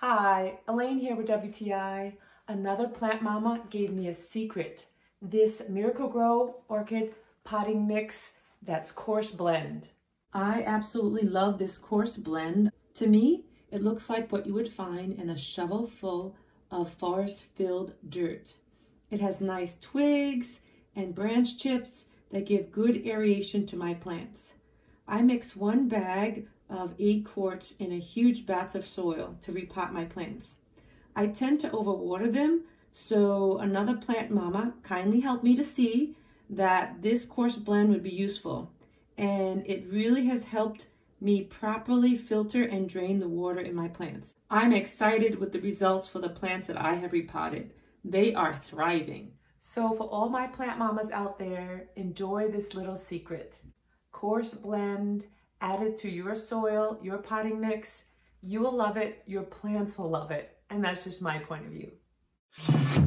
Hi, Elaine here with WTI. Another plant mama gave me a secret. This Miracle-Gro orchid potting mix that's coarse blend. I absolutely love this coarse blend. To me, it looks like what you would find in a shovel full of forest-filled dirt. It has nice twigs and branch chips that give good aeration to my plants. I mix one bag of 8 quarts in a huge batch of soil to repot my plants. I tend to overwater them, so another plant mama kindly helped me to see that this coarse blend would be useful, and it really has helped me properly filter and drain the water in my plants. I'm excited with the results for the plants that I have repotted. They are thriving. So for all my plant mamas out there, enjoy this little secret. Coarse blend added to your soil, your potting mix. You will love it, your plants will love it. And that's just my point of view.